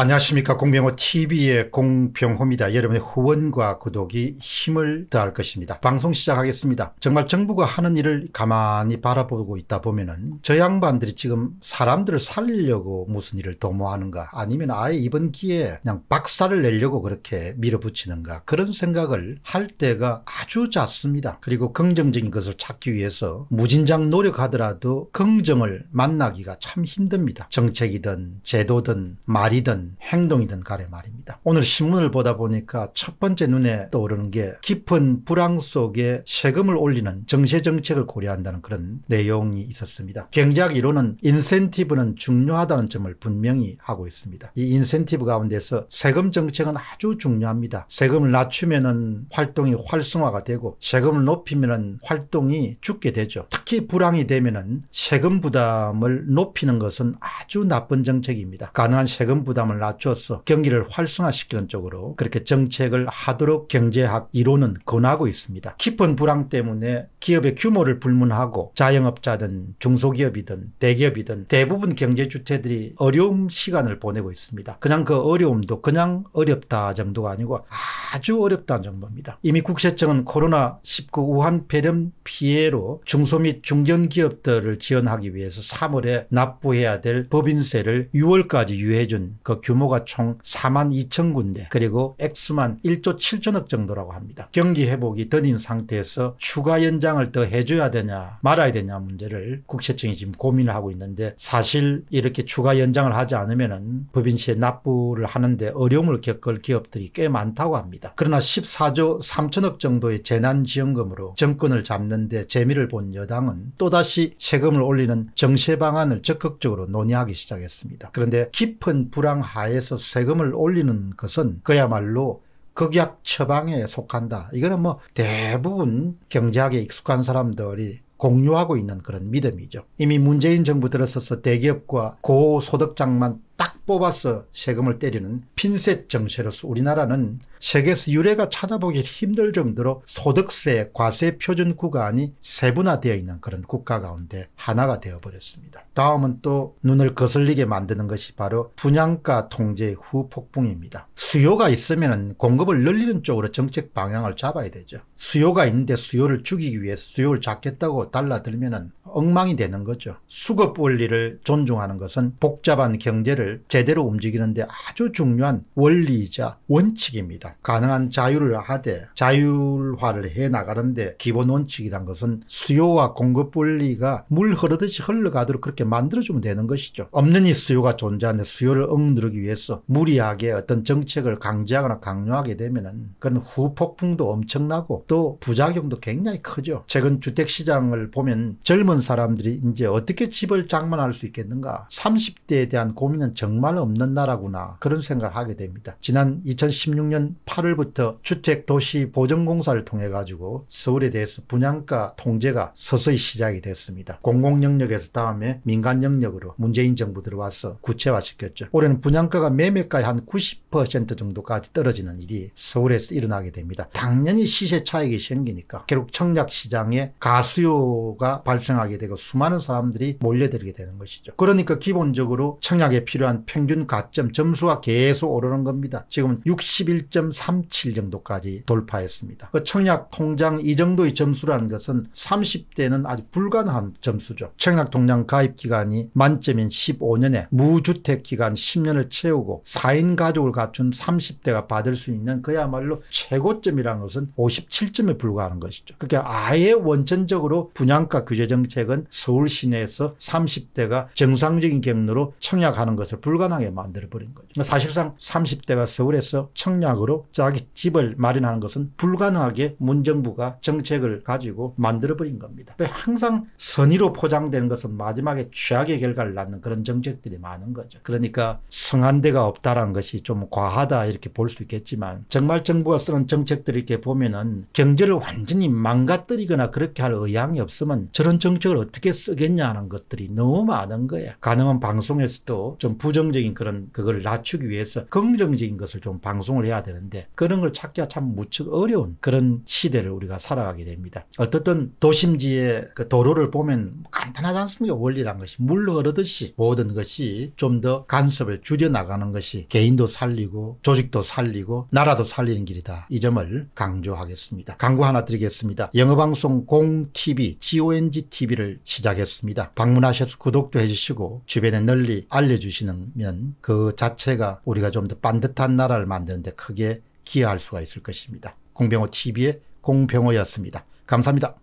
안녕하십니까. 공병호TV의 공병호입니다. 여러분의 후원과 구독이 힘을 더할 것입니다. 방송 시작하겠습니다. 정말 정부가 하는 일을 가만히 바라보고 있다 보면은 저 양반들이 지금 사람들을 살리려고 무슨 일을 도모하는가, 아니면 아예 이번 기회에 그냥 박살을 내려고 그렇게 밀어붙이는가, 그런 생각을 할 때가 아주 잦습니다. 그리고 긍정적인 것을 찾기 위해서 무진장 노력하더라도 긍정을 만나기가 참 힘듭니다. 정책이든 제도든 말이든 행동이든 간에 말입니다. 오늘 신문을 보다 보니까 첫 번째 눈에 떠오르는 게 깊은 불황 속에 세금을 올리는 정세정책을 고려한다는 그런 내용이 있었습니다. 경제학 이론은 인센티브는 중요하다는 점을 분명히 하고 있습니다. 이 인센티브 가운데서 세금 정책은 아주 중요합니다. 세금을 낮추면은 활동이 활성화가 되고, 세금을 높이면은 활동이 죽게 되죠. 특히 불황이 되면은 세금 부담을 높이는 것은 아주 나쁜 정책입니다. 가능한 세금 부담을 낮춰서 경기를 활성화시키는 쪽으로 그렇게 정책을 하도록 경제학 이론은 권하고 있습니다. 깊은 불황 때문에 기업의 규모를 불문하고 자영업자든 중소기업이든 대기업이든 대부분 경제주체들이 어려움 시간을 보내고 있습니다. 그냥 그 어려움도 그냥 어렵다 정도가 아니고 아주 어렵다는 정도입니다. 이미 국세청은 코로나19 우한 폐렴 피해로 중소 및 중견기업들을 지원하기 위해서 3월에 납부해야 될 법인세를 6월까지 유예해준 그 규모가 총 42,000군데, 그리고 액수만 1조 7천억 정도라고 합니다. 경기 회복이 더딘 상태에서 추가 연장을 더 해줘야 되냐 말아야 되냐 문제를 국세청이 지금 고민을 하고 있는데, 사실 이렇게 추가 연장을 하지 않으면 법인세 납부를 하는데 어려움을 겪을 기업들이 꽤 많다고 합니다. 그러나 14조 3천억 정도의 재난지원금으로 정권을 잡는데 재미를 본 여당은 또다시 세금을 올리는 정세 방안을 적극적으로 논의하기 시작했습니다. 그런데 깊은 불황 하에서 세금을 올리는 것은 그야말로 극약 처방에 속한다. 이거는 뭐 대부분 경제학에 익숙한 사람들이 공유하고 있는 그런 믿음이죠. 이미 문재인 정부 들어서서 대기업과 고소득장만 딱 뽑아서 세금을 때리는 핀셋 정세로서 우리나라는 세계에서 유례가 찾아보기 힘들 정도로 소득세 과세 표준 구간이 세분화되어 있는 그런 국가 가운데 하나가 되어버렸습니다. 다음은 또 눈을 거슬리게 만드는 것이 바로 분양가 통제 후 폭풍입니다. 수요가 있으면 공급을 늘리는 쪽으로 정책 방향을 잡아야 되죠. 수요가 있는데 수요를 죽이기 위해서 수요를 잡겠다고 달라들면 엉망이 되는 거죠. 수급 원리를 존중하는 것은 복잡한 경제를 제대로 움직이는데 아주 중요한 원리이자 원칙입니다. 가능한 자율을 하되 자율화를 해나가는데 기본 원칙이란 것은 수요와 공급 원리가 물 흐르듯이 흘러가도록 그렇게 만들어주면 되는 것이죠. 없는 이 수요가 존재하는데 수요를 억누르기 위해서 무리하게 어떤 정책을 강제하거나 강요하게 되면은 그런 후폭풍도 엄청나고 또 부작용도 굉장히 크죠. 최근 주택시장을 보면 젊은 사람들이 이제 어떻게 집을 장만할 수 있겠는가, 30대에 대한 고민은 정말 없는 나라구나, 그런 생각을 하게 됩니다. 지난 2016년 8월부터 주택도시보전공사를 통해 가지고 서울에 대해서 분양가 통제가 서서히 시작이 됐습니다. 공공영역에서 다음에 민간영역으로 문재인 정부 들어와서 구체화시켰죠. 올해는 분양가가 매매가의 한 90% 정도까지 떨어지는 일이 서울에서 일어나게 됩니다. 당연히 시세 차익이 생기니까 결국 청약시장에 가수요가 발생하게 되고 수많은 사람들이 몰려들게 되는 것이죠. 그러니까 기본적으로 청약에 필요한 평균 가점 점수가 계속 오르는 겁니다. 지금은 61.37 정도까지 돌파했습니다. 그 청약 통장 이 정도의 점수라는 것은 30대는 아주 불가능한 점수죠. 청약 통장 가입 기간이 만점인 15년에 무주택 기간 10년을 채우고 4인 가족을 갖춘 30대가 받을 수 있는 그야말로 최고점이라는 것은 57점에 불과하는 것이죠. 그러니까 아예 원천적으로 분양가 규제 정책은 서울 시내에서 30대가 정상적인 경로로 청약하는 것을 불가능하게 만들어버린 거죠. 사실상 30대가 서울에서 청약으로 자기 집을 마련하는 것은 불가능하게 문정부가 정책을 가지고 만들어버린 겁니다. 항상 선의로 포장되는 것은 마지막에 최악의 결과를 낳는 그런 정책들이 많은 거죠. 그러니까 성한대가 없다라는 것이 좀 과하다 이렇게 볼 수 있겠지만, 정말 정부가 쓰는 정책들을 이렇게 보면은 경제를 완전히 망가뜨리거나 그렇게 할 의향이 없으면 저런 정책을 어떻게 쓰겠냐 하는 것들이 너무 많은 거야. 가능한 방송에서도 좀 부정적인 그런 그걸 낮추기 위해서 긍정적인 것을 좀 방송을 해야 되는데, 되는데 그런 걸 찾기가 참 무척 어려운 그런 시대를 우리가 살아가게 됩니다. 어떻든 도심지의 그 도로를 보면 간단하지 않습니까? 원리란 것이 물 흐르듯이 모든 것이 좀 더 간섭을 줄여나가는 것이 개인도 살리고 조직도 살리고 나라도 살리는 길이다. 이 점을 강조하겠습니다. 광고 하나 드리겠습니다. 영어방송 공TV, GONGTV를 시작했습니다. 방문하셔서 구독도 해주시고 주변에 널리 알려주시면 그 자체가 우리가 좀 더 반듯한 나라를 만드는 데 크게 기여할 수가 있을 것입니다. 공병호 TV의 공병호였습니다. 감사합니다.